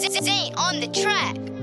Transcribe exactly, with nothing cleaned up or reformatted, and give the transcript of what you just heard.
Zane on the track.